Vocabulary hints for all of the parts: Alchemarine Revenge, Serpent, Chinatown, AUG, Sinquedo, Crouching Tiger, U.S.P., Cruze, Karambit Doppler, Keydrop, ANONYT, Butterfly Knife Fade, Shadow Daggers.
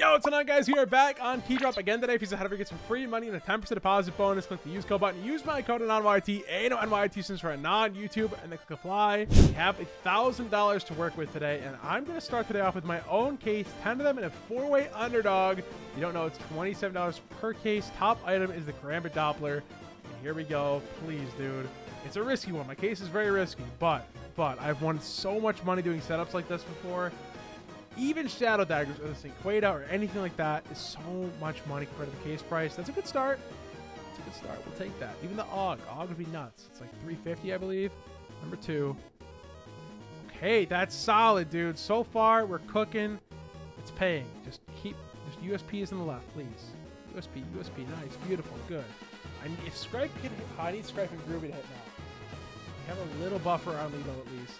Yo, what's going on, guys? We are back on Keydrop again today. If you said how to get some free money and a 10% deposit bonus, click the use code button. Use my code ANONYT, ANONYT since we're non-YouTube, and then click apply. We have $1,000 to work with today, and I'm going to start today off with my own case, 10 of them in a 4-way underdog. If you don't know, it's $27 per case. Top item is the Karambit Doppler, and here we go. Please, dude. It's a risky one. My case is very risky, but I've won so much money doing setups like this before. Even Shadow Daggers or the Sinquedo or anything like that is so much money compared to the case price. That's a good start. It's a good start. We'll take that. Even the AUG would be nuts. It's like $350, I believe. Number 2. Okay, that's solid, dude. So far, we're cooking. It's paying. Just keep. Just U.S.P. is in the left, please. U.S.P. U.S.P. Nice. Beautiful. Good. If Scripe can hit, I need Scripe and Groovy to hit now. Have a little buffer on Lido at least.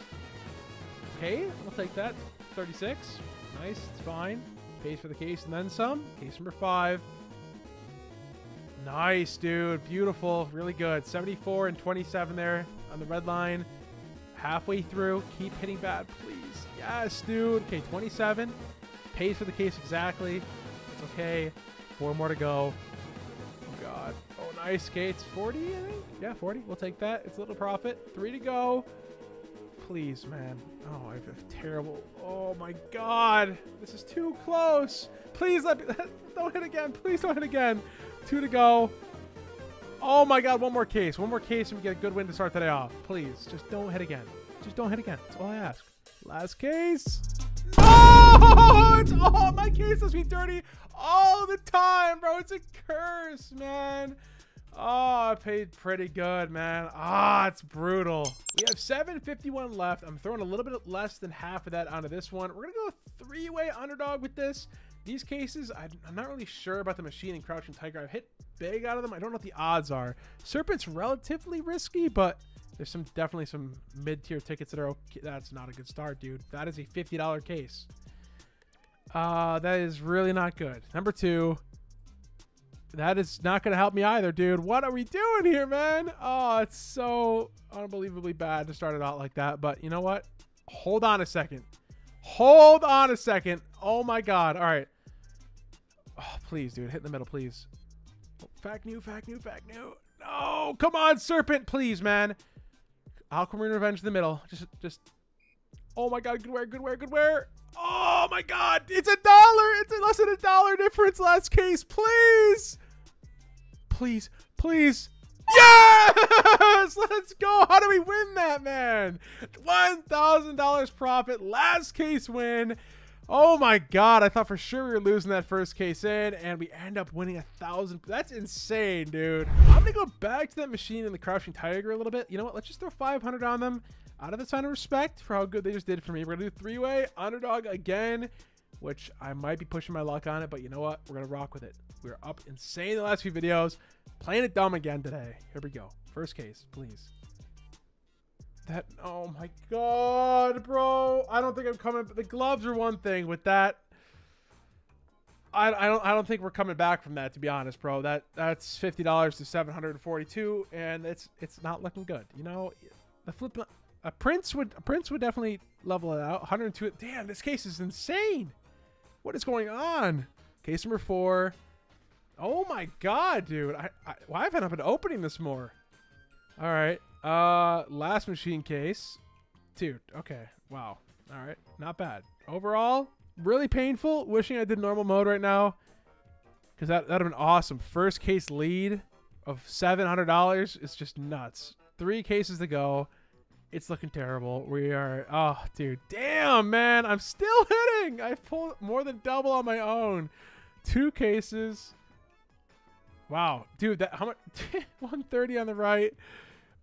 Okay, we'll take that. 36. Nice. It's fine. Pays for the case and then some. Case number 5. Nice, dude. Beautiful. Really good. 74 and 27 there on the red line. Halfway through. Keep hitting bad, please. Yes, dude. Okay, 27. Pays for the case exactly. It's okay. 4 more to go. Oh, God. Oh, nice. Okay, it's 40, I think. Yeah, 40. We'll take that. It's a little profit. 3 to go. Please, man. Oh, I have terrible. Oh my God, this is too close. Please let me. Don't hit again. Please don't hit again. 2 to go. Oh my God, one more case. One more case, and we get a good win to start today off. Please, just don't hit again. Just don't hit again. That's all I ask. Last case. Oh, it's all my cases be dirty all the time, bro. It's a curse, man. Oh, I paid pretty good, man. Ah, it's brutal. We have $751 left. I'm throwing a little bit less than half of that onto this one. We're going to go 3-way underdog with this. These cases, I'm not really sure about the machine and Crouching Tiger. I've hit big out of them. I don't know what the odds are. Serpent's relatively risky, but there's some definitely some mid-tier tickets that are okay. That's not a good start, dude. That is a $50 case. That is really not good. Number 2. That is not going to help me either, dude. What are we doing here, man? Oh, it's so unbelievably bad to start it out like that. But you know what? Hold on a second. Hold on a second. Oh, my God. All right. Oh, please, dude. Hit in the middle, please. Fact new, fact new, fact new. No. Come on, Serpent. Please, man. Alchemarine Revenge in the middle. Just. Oh, my God. Good wear, good wear, good wear. Oh, my God. It's $1. It's less than $1 difference. Last case. Please. Please. Please. Yes! Let's go. How do we win that, man? $1,000 profit. Last case win. Oh, my God. I thought for sure we were losing that first case in, and we end up winning 1,000. That's insane, dude. I'm going to go back to that machine and the Crouching Tiger a little bit. You know what? Let's just throw 500 on them. Out of the sign of respect for how good they just did for me, we're gonna do 3-way underdog again, which I might be pushing my luck on it, but you know what? We're gonna rock with it. We're up insane the last few videos, playing it dumb again today. Here we go. First case, please. That, oh my God, bro. I don't think I'm coming, but the gloves are one thing with that. I don't think we're coming back from that, to be honest, bro. That's $50 to 742, and it's not looking good. You know, the flip. A prince would definitely level it out. 102. Damn, this case is insane. What is going on? Case number 4. Oh my God, dude. Well, I've been opening this more. All right. Last machine case, dude. Okay. Wow. All right. Not bad. Overall, really painful. Wishing I did normal mode right now, because that'd have been awesome. First case lead of $700. It's just nuts. 3 cases to go. It's looking terrible. We are, oh, dude, damn, man. I'm still hitting. I've pulled more than double on my own. 2 cases. Wow, dude, that how much? 130 on the right.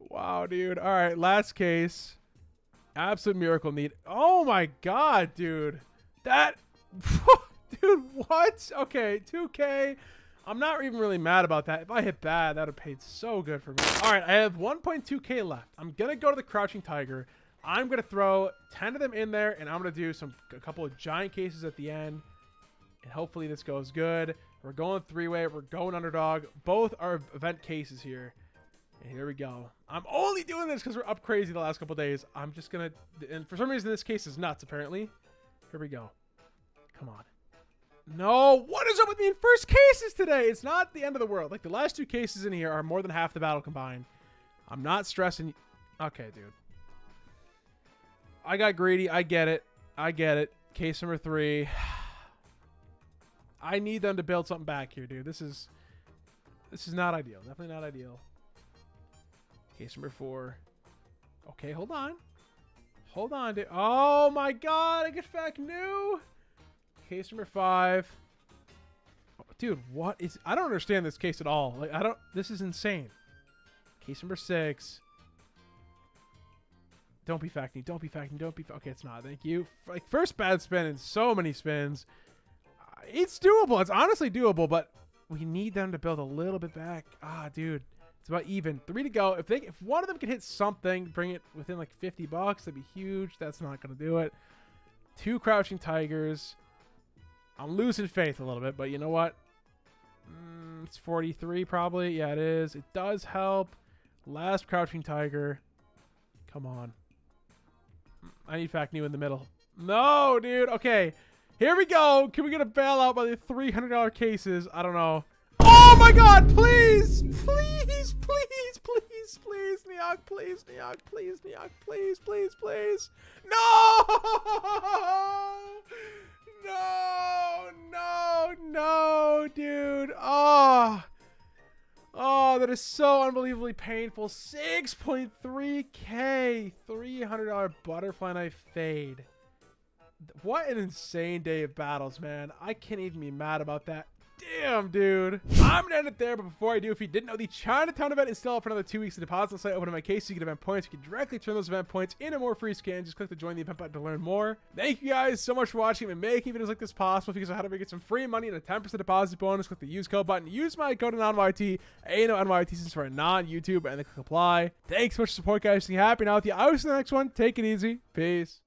Wow, dude. All right, last case. Absolute miracle need. Oh my God, dude. That, dude, what? Okay, 2K. I'm not even really mad about that. If I hit bad, that would have paid so good for me. All right, I have 1.2K left. I'm going to go to the Crouching Tiger. I'm going to throw 10 of them in there, and I'm going to do a couple of giant cases at the end, and hopefully this goes good. We're going 3-way. We're going underdog. Both are event cases here, and here we go. I'm only doing this because we're up crazy the last couple of days. I'm just going to, and for some reason, this case is nuts, apparently. Here we go. Come on. No, what is up with me in first cases today? It's not the end of the world. Like, the last two cases in here are more than half the battle combined. I'm not stressing. Okay, dude. I got greedy. I get it. I get it. Case number 3. I need them to build something back here, dude. This is not ideal. Definitely not ideal. Case number 4. Okay, hold on. Hold on, dude. Oh my god, I get back new. Case number 5. Oh, dude, what is... I don't understand this case at all. Like, I don't... This is insane. Case number 6. Don't be facting. Don't be facting. Don't be... Okay, it's not. Thank you. Like, first bad spin and so many spins. It's doable. It's honestly doable, but we need them to build a little bit back. Ah, dude. It's about even. 3 to go. If one of them can hit something, bring it within, like, $50, that'd be huge. That's not going to do it. 2 Crouching Tigers. I'm losing faith a little bit, but you know what? It's 43 probably. Yeah, it is. It does help. Last Crouching Tiger. Come on. I need Fact New in the middle. No, dude. Okay. Here we go. Can we get a bailout by the $300 cases? I don't know. Oh, my God. Please. Please. Please. Please. Please. Neog. Please. Neog. Please. Neog. Please. Please. Please. No. No, no, no, dude. Oh, oh, that is so unbelievably painful. 6.3K, $300 Butterfly Knife Fade. What an insane day of battles, man. I can't even be mad about that. Damn, dude. I'm going to end it there, but before I do, if you didn't know, the Chinatown event is still up for another 2 weeks. The deposit site open in my case, so you get event points. You can directly turn those event points into more free skins. Just click the join the event button to learn more. Thank you guys so much for watching and making videos like this possible. If you guys know how to get some free money and a 10% deposit bonus, click the use code button. Use my code ANONYT, ANONYT, since we're non-YouTube, and then click apply. Thanks so much for support, guys. Stay happy now with you. I was in the next one. Take it easy. Peace.